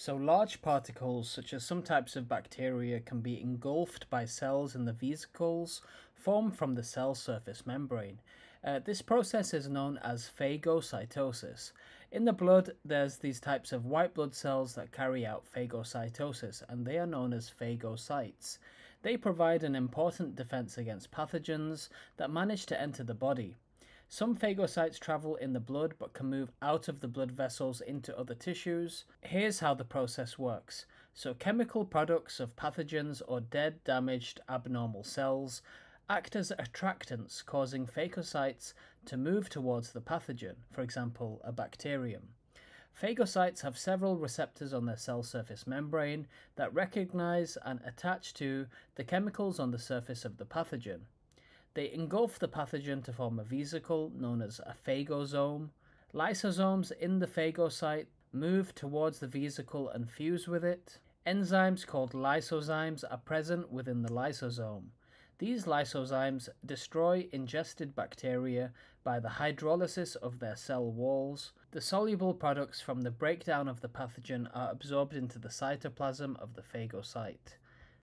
So large particles, such as some types of bacteria, can be engulfed by cells in the vesicles formed from the cell surface membrane. This process is known as phagocytosis. In the blood, there's these types of white blood cells that carry out phagocytosis, and they are known as phagocytes. They provide an important defense against pathogens that manage to enter the body. Some phagocytes travel in the blood but can move out of the blood vessels into other tissues. Here's how the process works. So chemical products of pathogens or dead, damaged, abnormal cells act as attractants, causing phagocytes to move towards the pathogen, for example, a bacterium. Phagocytes have several receptors on their cell surface membrane that recognize and attach to the chemicals on the surface of the pathogen. They engulf the pathogen to form a vesicle known as a phagosome. Lysosomes in the phagocyte move towards the vesicle and fuse with it. Enzymes called lysozymes are present within the lysosome. These lysozymes destroy ingested bacteria by the hydrolysis of their cell walls. The soluble products from the breakdown of the pathogen are absorbed into the cytoplasm of the phagocyte.